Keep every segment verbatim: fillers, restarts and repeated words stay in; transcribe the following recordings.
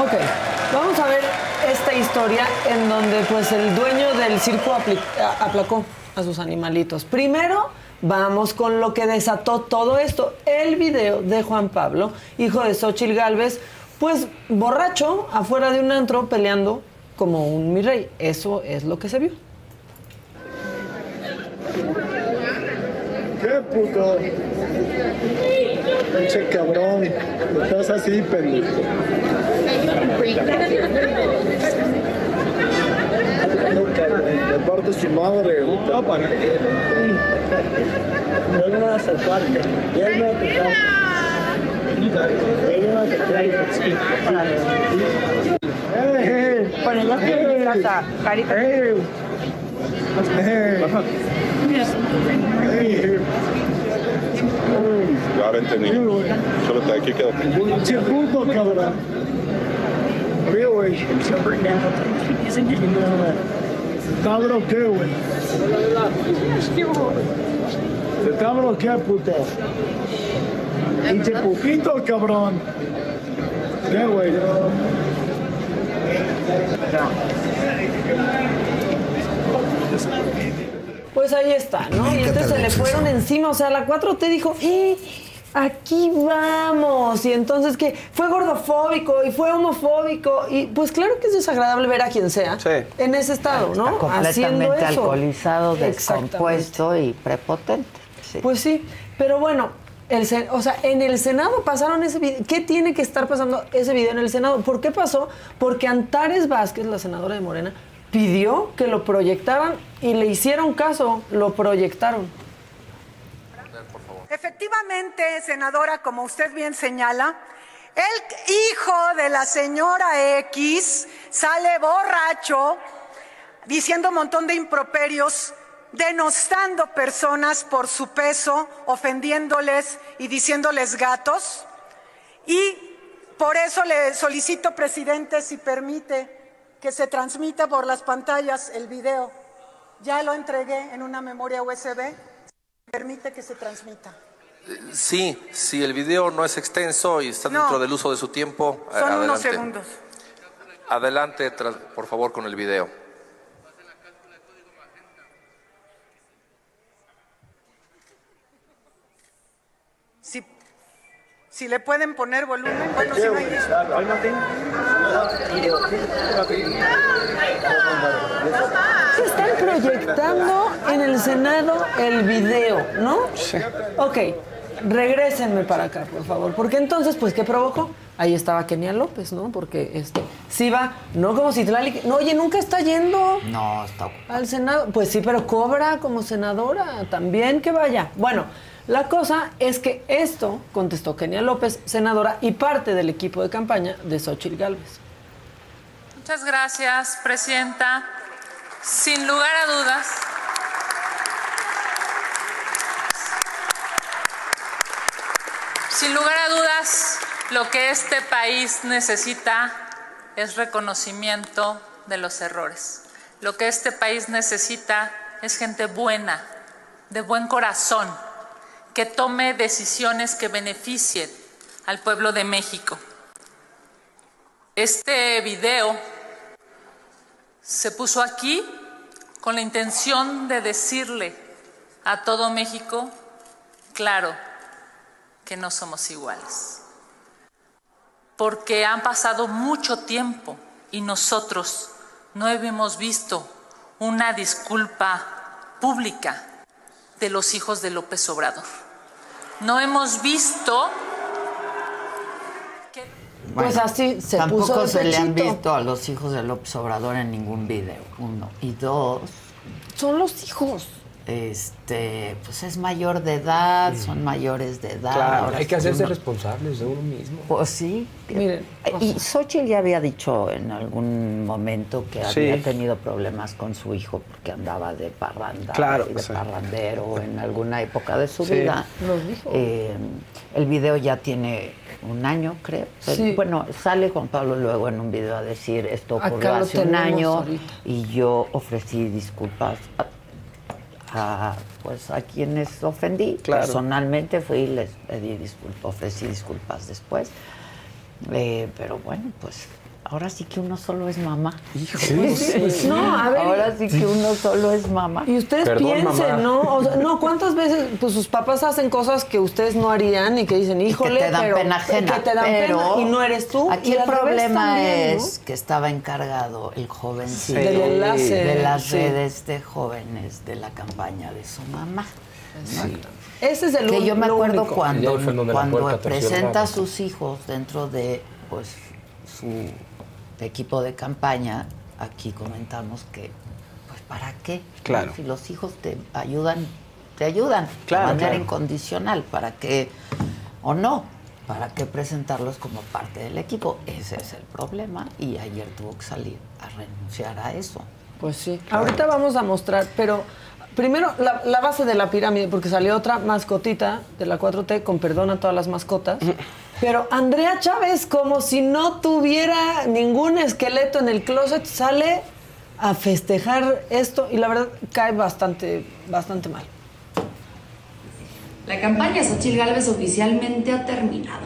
Ok, vamos a ver esta historia en donde pues el dueño del circo aplacó a sus animalitos. Primero, vamos con lo que desató todo esto. El video de Juan Pablo, hijo de Xóchitl Gálvez, pues borracho, afuera de un antro, peleando como un mi rey. Eso es lo que se vio. ¡Qué puto! ¡Pinche cabrón! Estás así, pendejo. De parte su madre, puta. No vas a saltarte. Ya no te trae. Ya no te trae. Con el ojo de plata, carita. Ahora entendí. Solo está aquí, quédate. ¡Che puto, cabrón! Río, güey. Está bloqueado, güey. Se está bloqueado, puto. Pinche putito, cabrón. ¿Qué, güey? Pues ahí está, ¿no? Y entonces se le fueron encima. O sea, la cuatro te dijo, ¡eh! Aquí vamos. Y entonces que fue gordofóbico y fue homofóbico. Y pues claro que es desagradable ver a quien sea sí. en ese estado, claro, ¿no? Está completamente eso. Alcoholizado, descompuesto y prepotente. Sí. Pues sí, pero bueno, el, o sea, en el Senado pasaron ese video. ¿Qué tiene que estar pasando ese video en el Senado? ¿Por qué pasó? Porque Antares Vázquez, la senadora de Morena, pidió que lo proyectaran y le hicieron caso, lo proyectaron. Efectivamente, senadora, como usted bien señala, el hijo de la señora X sale borracho diciendo un montón de improperios, denostando personas por su peso, ofendiéndoles y diciéndoles gatos. Y por eso le solicito, presidente, si permite que se transmita por las pantallas el video. Ya lo entregué en una memoria U S B. Permite que se transmita. Sí, si sí, el video no es extenso y está no, dentro del uso de su tiempo. Son adelante. Unos segundos. Adelante, por favor, con el video. Si, si le pueden poner volumen. Bueno, si no hay... Se están proyectando en el Senado el video, ¿no? Sí. Ok, regrésenme para acá, por favor. Porque entonces, pues, ¿qué provocó? Ahí estaba Kenia López, ¿no? Porque este, sí va, no como Citlali. No, oye, nunca está yendo. No, está ocupado. Al Senado. Pues sí, pero cobra como senadora también, que vaya. Bueno, la cosa es que esto contestó Kenia López, senadora y parte del equipo de campaña de Xóchitl Gálvez. Muchas gracias, presidenta. Sin lugar a dudas, sin lugar a dudas, lo que este país necesita es reconocimiento de los errores. Lo que este país necesita es gente buena, de buen corazón, que tome decisiones que beneficien al pueblo de México. Este video se puso aquí con la intención de decirle a todo México, claro, que no somos iguales. Porque han pasado mucho tiempo y nosotros no hemos visto una disculpa pública de los hijos de López Obrador. No hemos visto... Bueno, pues así se tampoco puso se pechito. Le han visto a los hijos de López Obrador en ningún video, uno. Y dos... Son los hijos. Este, pues es mayor de edad, mm. son mayores de edad. Claro, ahora hay que hacerse uno, responsables de uno mismo. Pues sí. Miren, pues, y Xóchitl ya había dicho en algún momento que sí. había tenido problemas con su hijo porque andaba de parranda, claro, de sí. parrandero en alguna época de su sí. vida. Los dijo. Eh, el video ya tiene... un año, creo. Pero, sí. Bueno, sale Juan Pablo luego en un video a decir esto ocurrió hace un año ahorita. Y yo ofrecí disculpas a, a, pues, a quienes ofendí. Claro. Personalmente fui y les pedí disculpas, ofrecí disculpas después. Eh, pero bueno, pues Ahora sí que uno solo es mamá. Hijo. Sí, sí, sí. No, a ver. Ahora sí que uno solo es mamá. Y ustedes Perdón, piensen, mamá. ¿no? O sea, no, ¿cuántas veces pues sus papás hacen cosas que ustedes no harían y que dicen, híjole, y que te dan pero, pena ajena, que te dan pero pena y no eres tú? Aquí el problema también, es ¿no? que estaba encargado el jovencito sí, de, la de las sí. redes de jóvenes de la campaña de su mamá. Sí. Ese es el que yo me acuerdo único. cuando, cuando puerta, presenta a sus hijos dentro de pues su equipo de campaña, aquí comentamos que pues para qué, claro. si los hijos te ayudan, te ayudan claro, de manera claro. incondicional, para qué o no, para qué presentarlos como parte del equipo. Ese es el problema y ayer tuvo que salir a renunciar a eso. Pues sí, claro. ahorita vamos a mostrar, pero primero la, la base de la pirámide, porque salió otra mascotita de la cuatro T, con perdón a todas las mascotas. Pero Andrea Chávez, como si no tuviera ningún esqueleto en el closet, sale a festejar esto y la verdad cae bastante, bastante mal. La campaña Xóchitl Gálvez oficialmente ha terminado.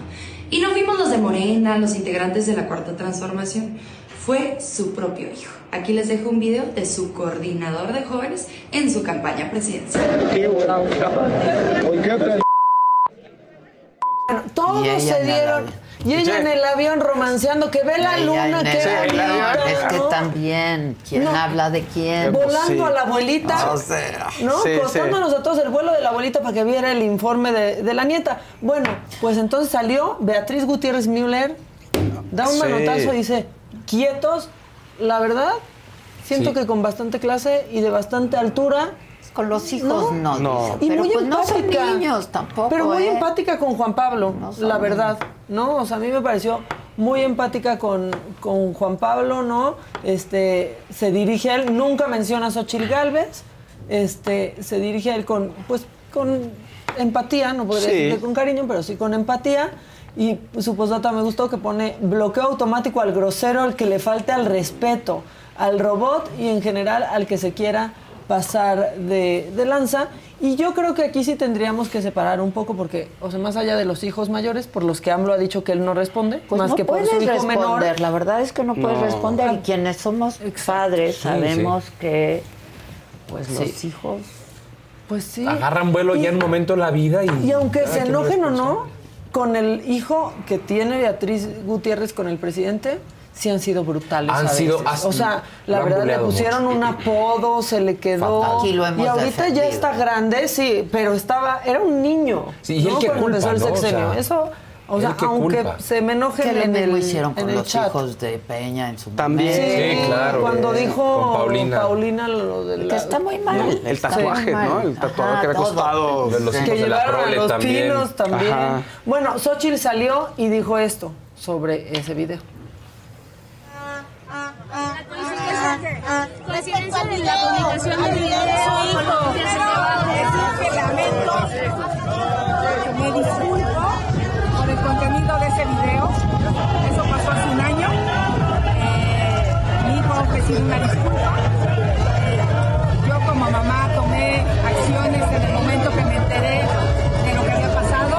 Y no vimos los de Morena, los integrantes de la Cuarta Transformación. Fue su propio hijo. Aquí les dejo un video de su coordinador de jóvenes en su campaña presidencial. ¡Qué bravo! Bueno, todos se dieron, y ella en el avión romanceando, que ve la luna, que ve el avión. Es que también, ¿quién habla de quién? Volando a la abuelita, ¿no? Costándonos a todos el vuelo de la abuelita para que viera el informe de, de la nieta. Bueno, pues entonces salió Beatriz Gutiérrez Müller, da un manotazo y dice, quietos, la verdad, siento que con bastante clase y de bastante altura. Con los hijos no, no. Y pero muy pues empática, no son niños tampoco, pero muy eh. empática con Juan Pablo, no la verdad, ¿no? O sea, a mí me pareció muy empática con, con Juan Pablo, ¿no? Este, se dirige a él, nunca menciona a Xóchitl Gálvez, este, se dirige a él con, pues, con empatía, no podría sí. decirle con cariño, pero sí con empatía. Y su postdata me gustó, que pone bloqueo automático al grosero, al que le falte al respeto, al robot y en general al que se quiera pasar de, de lanza. Y yo creo que aquí sí tendríamos que separar un poco porque, o sea, más allá de los hijos mayores, por los que AMLO ha dicho que él no responde, pues más no que por su hijo responder. menor. La verdad es que no puedes no. responder. Y quienes somos padres sí, sabemos sí. que pues sí. los hijos pues sí agarran vuelo y, ya en un momento de la vida. Y, y aunque se enojen no o no, con el hijo que tiene Beatriz Gutiérrez con el presidente, sí han sido brutales. Han sido, o sea, la verdad le pusieron mucho. un apodo, se le quedó. Aquí lo hemos y ahorita defendido. ya está grande, sí, pero estaba, era un niño. Sí, y ¿no? el que cuando culpa, empezó el ¿no? sexenio. O sea, eso, o sea, aunque culpa. se me enojen en el, en el lo hicieron con los chat. hijos de Peña en su También. Sí, sí, claro. Cuando dijo Paulina. Paulina lo de la, que está muy mal. ¿no? El tatuaje, ¿no? El tatuaje Ajá, que había costado de los sí. hijos de la prole los también. Pinos también. Ajá. Bueno, Xóchitl salió y dijo esto sobre ese video. La silencio de la comunicación de mi vida de su hijo. Que lamento, me disculpo por el contenido de ese video. Eso pasó hace un año. Eh, mi hijo recibió una disculpa. Yo como mamá tomé acciones en el momento que me enteré de lo que había pasado.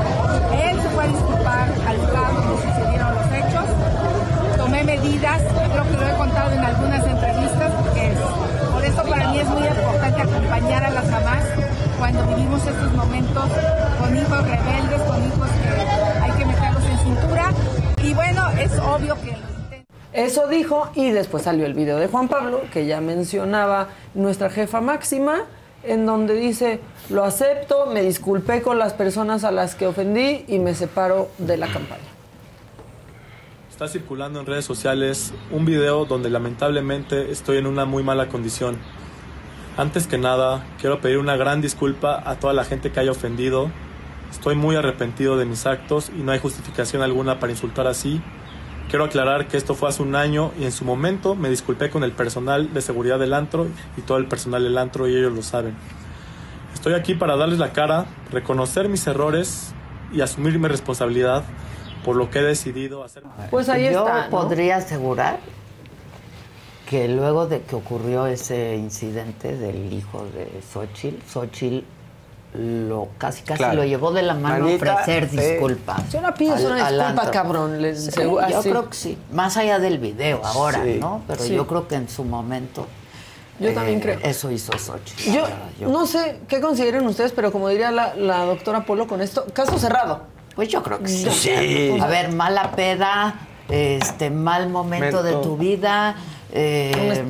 Él se fue a disculpar al lugar donde sucedieron los hechos. Tomé medidas, creo que lo he contado en algunas entrevistas. Por eso para mí es muy importante acompañar a las mamás cuando vivimos estos momentos con hijos rebeldes, con hijos que hay que meterlos en cintura. Y bueno, es obvio que lo intento. Eso dijo y después salió el video de Juan Pablo, que ya mencionaba nuestra jefa máxima, en donde dice, lo acepto, me disculpé con las personas a las que ofendí y me separo de la campaña. Está circulando en redes sociales un video donde lamentablemente estoy en una muy mala condición. Antes que nada, quiero pedir una gran disculpa a toda la gente que haya ofendido. Estoy muy arrepentido de mis actos y no hay justificación alguna para insultar así. Quiero aclarar que esto fue hace un año y en su momento me disculpé con el personal de seguridad del antro y todo el personal del antro y ellos lo saben. Estoy aquí para darles la cara, reconocer mis errores y asumir mi responsabilidad por lo que he decidido hacer. Pues ahí Yo está, ¿no? podría asegurar que luego de que ocurrió ese incidente del hijo de Xóchitl, Xóchitl lo casi casi claro. lo llevó de la mano Manita, a ofrecer disculpas. Eh, yo no pido al, una disculpa, cabrón. Les, sí, se, yo así. creo que sí. Más allá del video ahora, sí, ¿no? Pero sí. yo creo que en su momento... Yo eh, también creo. Eso hizo Xóchitl. Yo, yo no sé qué consideren ustedes, pero como diría la, la doctora Polo con esto, caso cerrado. Pues yo creo que sí. sí. A ver, mala peda, este mal momento Mento. de tu vida... Eh,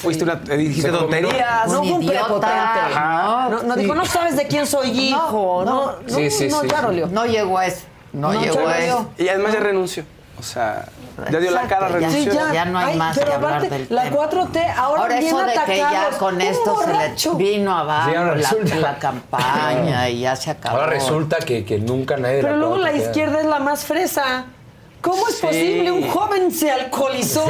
fuiste una dijiste tonterías, no fue un idiota, no, no sí. dijo no sabes de quién soy hijo, no, no, no, sí, sí, no, sí, no, sí, no, sí. no llegó a eso, no, no llegó a eso y además no. ya renunció, o sea, ya dio Exacto, la cara, renunció, sí, ya, ya no hay Ay, más que hablar aparte, del la cuatro T ahora, ahora bien eso de que ya con esto borracho. se le vino abajo sí, la, la campaña y ya se acabó. Ahora resulta que, que nunca nadie pero la luego la izquierda es la más fresa. ¿Cómo es sí. posible? Un joven se alcoholizó.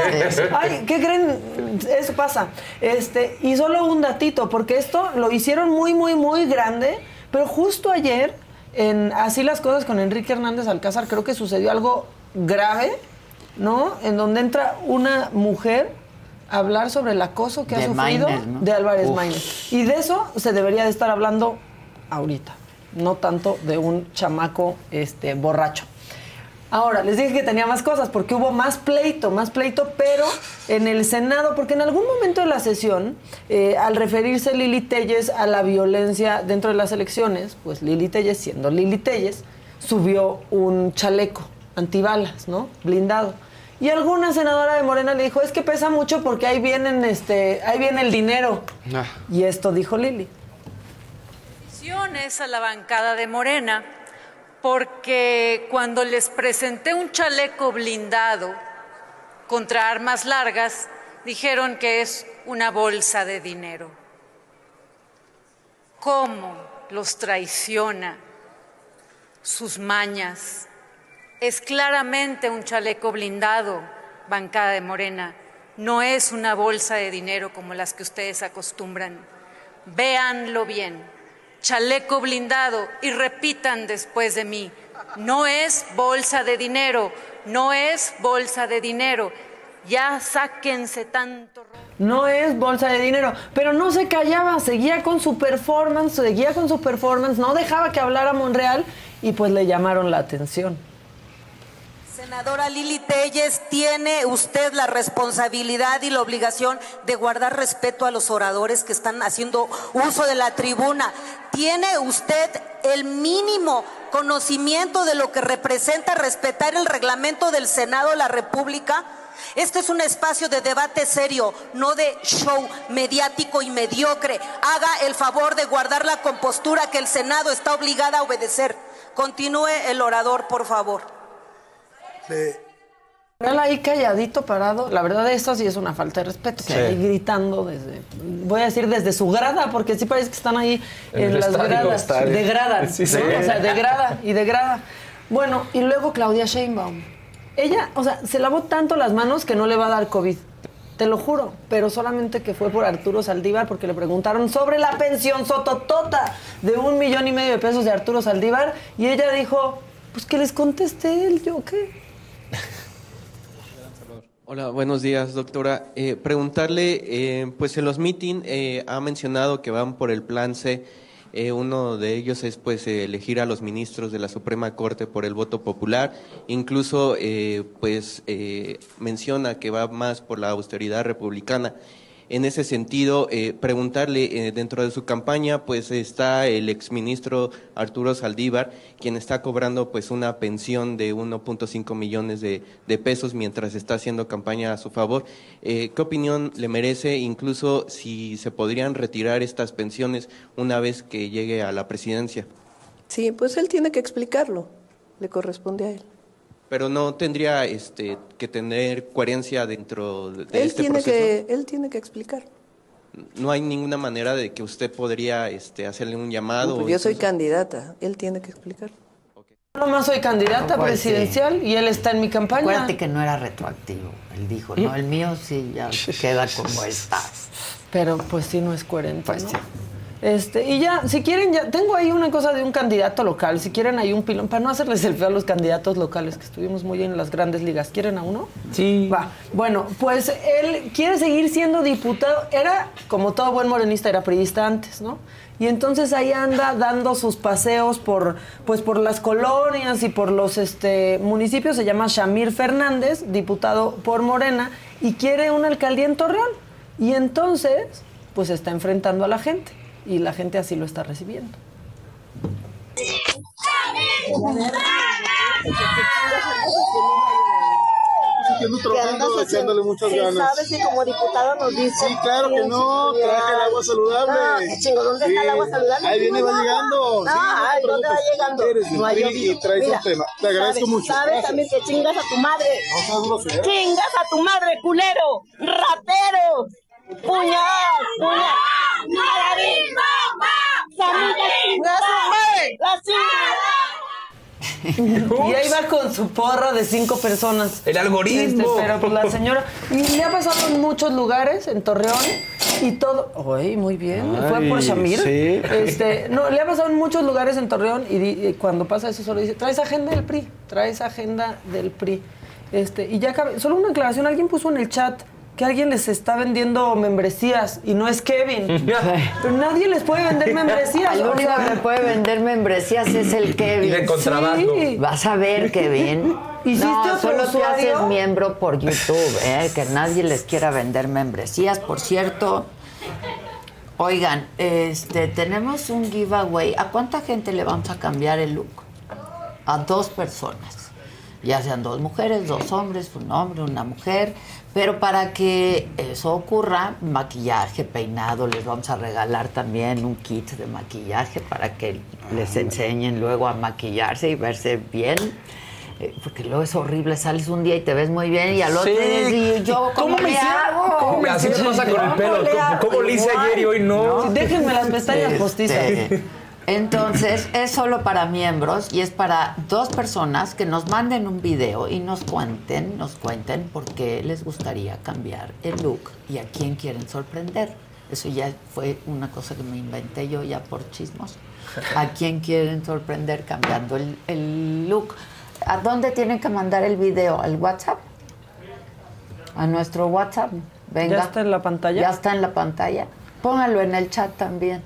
Ay, ¿qué creen? Eso pasa. Este, y solo un datito, porque esto lo hicieron muy, muy, muy grande, pero justo ayer, en Así las Cosas con Enrique Hernández Alcázar, creo que sucedió algo grave, ¿no? En donde entra una mujer a hablar sobre el acoso que de ha sufrido Maynard, ¿no? de Álvarez Maínez. Y de eso se debería de estar hablando ahorita, no tanto de un chamaco este, borracho. Ahora, les dije que tenía más cosas porque hubo más pleito, más pleito, pero en el Senado, porque en algún momento de la sesión, eh, al referirse Lilly Téllez a la violencia dentro de las elecciones, pues Lilly Téllez, siendo Lilly Téllez, subió un chaleco antibalas, ¿no? Blindado. Y alguna senadora de Morena le dijo, es que pesa mucho porque ahí vienen, este, ahí viene el dinero. Ah. Y esto dijo Lilly. Peticiones a la bancada de Morena. Porque cuando les presenté un chaleco blindado contra armas largas, dijeron que es una bolsa de dinero. ¿Cómo los traiciona sus mañas? Es claramente un chaleco blindado, bancada de Morena. No es una bolsa de dinero como las que ustedes acostumbran. Véanlo bien. Chaleco blindado, y repitan después de mí, no es bolsa de dinero, no es bolsa de dinero, ya sáquense tanto. No es bolsa de dinero, pero no se callaba, seguía con su performance, seguía con su performance, no dejaba que hablara Monreal y pues le llamaron la atención. Senadora Lilly Téllez, tiene usted la responsabilidad y la obligación de guardar respeto a los oradores que están haciendo uso de la tribuna. Tiene usted el mínimo conocimiento de lo que representa respetar el reglamento del Senado de la República. Este es un espacio de debate serio, no de show mediático y mediocre. Haga el favor de guardar la compostura que el Senado está obligada a obedecer. Continúe el orador, por favor. Él ahí calladito, parado. La verdad, esto sí es una falta de respeto. Sí. Ahí gritando desde, voy a decir desde su grada, porque sí parece que están ahí en, en las estadio, gradas. Estadio. Degradan. Sí, sí. ¿no? O sea, degrada y degrada. Bueno, y luego Claudia Sheinbaum. Ella, o sea, se lavó tanto las manos que no le va a dar COVID. Te lo juro, pero solamente que fue por Arturo Zaldívar porque le preguntaron sobre la pensión sototota de un millón y medio de pesos de Arturo Zaldívar y ella dijo, pues que les conteste él, yo qué. Hola, buenos días, doctora. Eh, preguntarle, eh, pues en los meetings eh, ha mencionado que van por el plan C. Eh, uno de ellos es pues eh, elegir a los ministros de la Suprema Corte por el voto popular. Incluso eh, pues eh, menciona que va más por la austeridad republicana. En ese sentido, eh, preguntarle, eh, dentro de su campaña, pues está el exministro Arturo Zaldívar, quien está cobrando pues una pensión de uno punto cinco millones de, de pesos mientras está haciendo campaña a su favor. Eh, ¿Qué opinión le merece, incluso si se podrían retirar estas pensiones una vez que llegue a la presidencia? Sí, pues él tiene que explicarlo, le corresponde a él. Pero no tendría este, que tener coherencia dentro de él este tiene proceso. Que, él tiene que explicar. No hay ninguna manera de que usted podría este, hacerle un llamado. No, pues yo incluso... soy candidata, él tiene que explicar. Okay. Yo nomás soy candidata no, presidencial sí. y él está en mi campaña. Acuérdate que no era retroactivo, él dijo, ¿Eh? no, el mío sí ya queda como está. Pero pues sí no es coherente, pues ¿no? Sí. Este, y ya, si quieren, ya tengo ahí una cosa de un candidato local, si quieren hay un pilón, para no hacerles el feo a los candidatos locales, que estuvimos muy en las grandes ligas. ¿Quieren a uno? Sí. Va. Bueno, pues él quiere seguir siendo diputado. Era, como todo buen morenista, era priista antes, ¿no? Y entonces ahí anda dando sus paseos por, pues, por las colonias y por los este, municipios. Se llama Shamir Fernández, diputado por Morena, y quiere una alcaldía en Torreón. Y entonces, pues está enfrentando a la gente. Y la gente así lo está recibiendo. Trabajando, echándole muchas sí, ganas. ¿Sabes si como diputado nos dice? Sí, claro que no, traje el agua saludable. Ah, qué chingo, ¿dónde sí. está el agua saludable? Ahí viene, va llegando. Ah, sí, no, ¿dónde va llegando? Eres no hay y traes un tema. Te agradezco sabes, mucho. Sabes Gracias. También que chingas a tu madre. No seas grosero. Chingas a tu madre, culero, ratero. Puñal, puñal. ¡Maravilla, mamá! ¡Gracias, madre! Y ahí va con su porra de cinco personas. El algoritmo. Este, pero pues la señora le ha pasado en muchos lugares, en Torreón y todo. Uy, muy bien. Ay, fue por Shamir. Sí. Este, no, le ha pasado en muchos lugares en Torreón y, y cuando pasa eso solo dice, traes agenda del P R I, traes agenda del P R I. Este, y ya cabe, solo una aclaración, alguien puso en el chat que alguien les está vendiendo membresías y no es Kevin. Pero nadie les puede vender membresías. El único que puede vender membresías es el Kevin. Y de contrabando. Sí. Vas a ver, Kevin. ¿Hiciste no, otro solo usuario? Te haces miembro por YouTube, ¿eh? Que nadie les quiera vender membresías. Por cierto, oigan, este, tenemos un giveaway. ¿A cuánta gente le vamos a cambiar el look? A dos personas. Ya sean dos mujeres, dos hombres, un hombre, una mujer. Pero para que eso ocurra, maquillaje, peinado, les vamos a regalar también un kit de maquillaje para que les enseñen luego a maquillarse y verse bien. Porque luego es horrible, sales un día y te ves muy bien y al otro sí. día y yo, ¿cómo, ¿Cómo me hago? ¿Cómo me Así me pasa con el pelo, ¿cómo le hice ayer y hoy no? no Déjenme las pestañas postizas. Este, Entonces, es solo para miembros y es para dos personas que nos manden un video y nos cuenten, nos cuenten por qué les gustaría cambiar el look y a quién quieren sorprender. Eso ya fue una cosa que me inventé yo ya por chismos. A quién quieren sorprender cambiando el, el look. ¿A dónde tienen que mandar el video? ¿Al WhatsApp? ¿A nuestro WhatsApp? Venga. ¿Ya está en la pantalla? Ya está en la pantalla. Pónganlo en el chat también.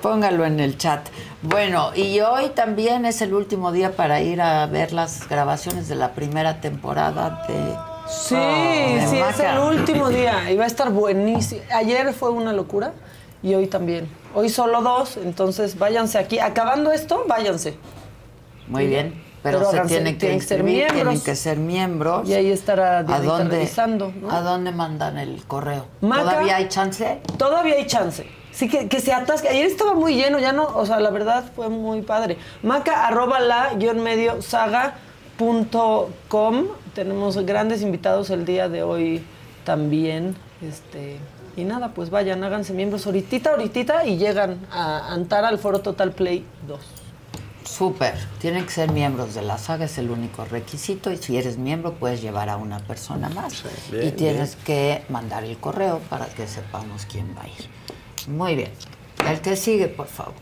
Póngalo en el chat. Bueno, y hoy también es el último día para ir a ver las grabaciones de la primera temporada de... Sí, oh, sí, es el último día. Y va a estar buenísimo. Ayer fue una locura y hoy también. Hoy solo dos, entonces váyanse aquí. Acabando esto, váyanse. Muy bien. Pero, Pero se háganse, tienen que inscribir, tienen que ser miembros. Y ahí estará Dianita ¿A dónde, revisando. ¿no? ¿A dónde mandan el correo? Maca, ¿Todavía hay chance? Todavía hay chance. Sí, que, que se atasque. Ayer estaba muy lleno, ya no, o sea, la verdad fue muy padre. Maca, arroba la, guión medio, saga punto com. Tenemos grandes invitados el día de hoy también. Este, y nada, pues vayan, háganse miembros ahorita, ahorita, y llegan a Antara al foro Total Play dos. Súper. Tienen que ser miembros de la saga, es el único requisito. Y si eres miembro, puedes llevar a una persona más. Sí, bien, y tienes bien. que mandar el correo para que sepamos quién va a ir. Muy bien. El que sigue, por favor.